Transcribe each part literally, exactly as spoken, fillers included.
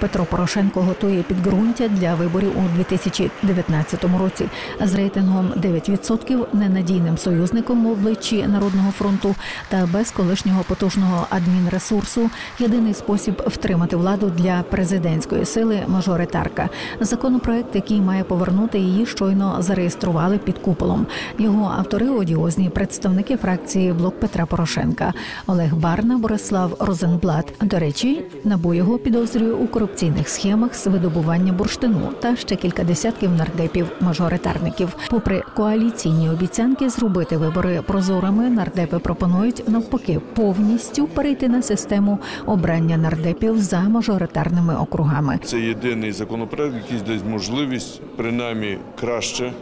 Петро Порошенко готує підґрунтя для виборів у дві тисячі дев'ятнадцятому році. З рейтингом дев'ять відсотків, ненадійним союзником в обличчі Народного фронту та без колишнього потужного адмінресурсу – єдиний спосіб втримати владу для президентської сили мажоритарка. Законопроект, який має повернути її, щойно зареєстрували під куполом. Його автори – одіозні представники фракції «Блок Петра Порошенка». Олег Барна, Борислав Розенблат. До речі, НАБУ його підозрює у корупційних схемах з видобування бурштину та ще кілька десятків нардепів-мажоритарників. Попри коаліційні обіцянки зробити вибори прозорими, нардепи пропонують навпаки повністю перейти на систему обрання нардепів за мажоритарними округами. Це єдиний законопроект, який дасть можливість принаймні краще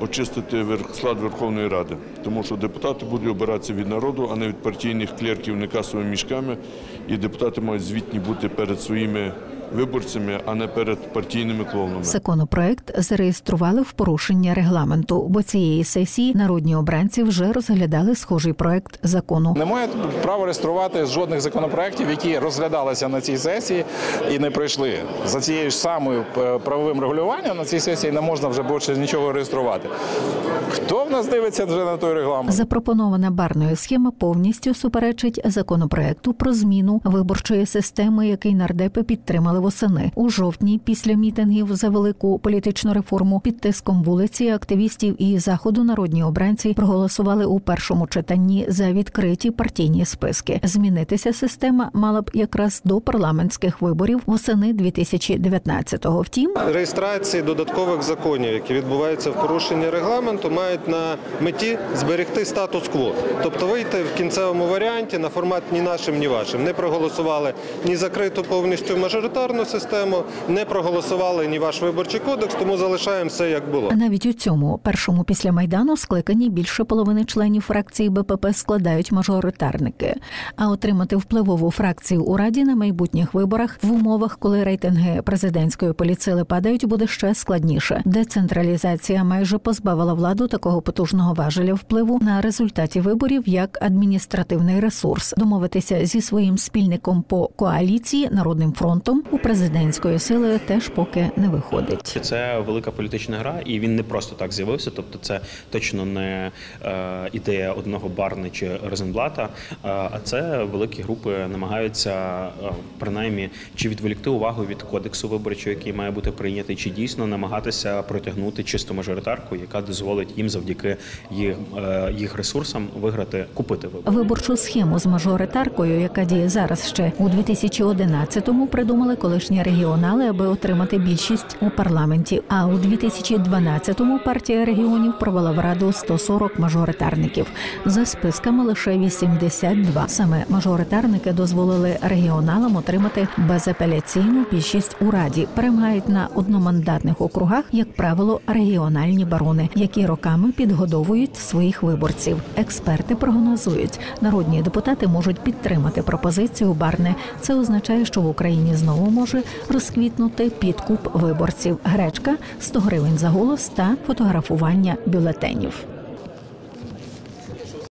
очистити склад Верховної Ради, тому що депутати будуть обиратися від народу, а не від партійних клерків некасовими мішками, і депутати мають звітні бути перед своїми виборцями, а не перед партійними клоунами. Законопроект зареєстрували в порушення регламенту, бо цієї сесії народні обранці вже розглядали схожий проект закону. Немає права реєструвати жодних законопроектів, які розглядалися на цій сесії і не пройшли. За цією ж самою правовим регулюванням на цій сесії не можна вже більше нічого реєструвати. Хто в нас дивиться вже на той регламент? Запропонована Барною схема повністю суперечить законопроекту про зміну виборчої системи, який нардепи підтримали восени. У жовтні, після мітингів за велику політичну реформу, під тиском вулиці, активістів і заходу народні обранці проголосували у першому читанні за відкриті партійні списки. Змінитися система мала б якраз до парламентських виборів восени дві тисячі дев'ятнадцятого. Втім, реєстрації додаткових законів, які відбуваються в порушенні регламенту, мають на меті зберегти статус-кво. Тобто вийти в кінцевому варіанті на формат ні нашим, ні вашим. Не проголосували ні закриту повністю мажоритарну систему, не проголосували ні ваш виборчий кодекс, тому залишаємо все, як було. Навіть у цьому першому після Майдану скликані більше половини членів фракції БПП складають мажоритарники. А отримати впливову фракцію у Раді на майбутніх виборах в умовах, коли рейтинги президентської політсили падають, буде ще складніше. Децентралізація майже позбавила владу такого потужного важеля впливу на результати виборів як адміністративний ресурс. Домовитися зі своїм спільником по коаліції Народним фронтом у президентської сили теж поки не виходить. Це велика політична гра, і він не просто так з'явився, тобто це точно не е, ідея одного Барни чи Розенблата, е, а це великі групи намагаються е, принаймні чи відволікти увагу від кодексу виборчого, який має бути прийнятий, чи дійсно намагатися протягнути чисту мажоритарку, яка дозволить їм завдяки їх, е, їх ресурсам виграти, купити вибори. Виборчу схему з мажоритаркою, яка діє зараз ще у дві тисячі одинадцятому, придумали колишні регіонали, аби отримати більшість у парламенті. А у дві тисячі дванадцятому партія регіонів провела в Раду сто сорок мажоритарників. За списками лише вісімдесят два. Саме мажоритарники дозволили регіоналам отримати безапеляційну більшість у Раді. Перемагають на одномандатних округах, як правило, регіональні барони, які роками підгодовують своїх виборців. Експерти прогнозують, народні депутати можуть підтримати пропозицію Барни. Це означає, що в Україні знову може розквітнути підкуп виборців. Гречка, сто гривень за голос та фотографування бюлетенів.